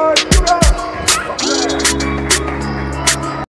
Oh my God,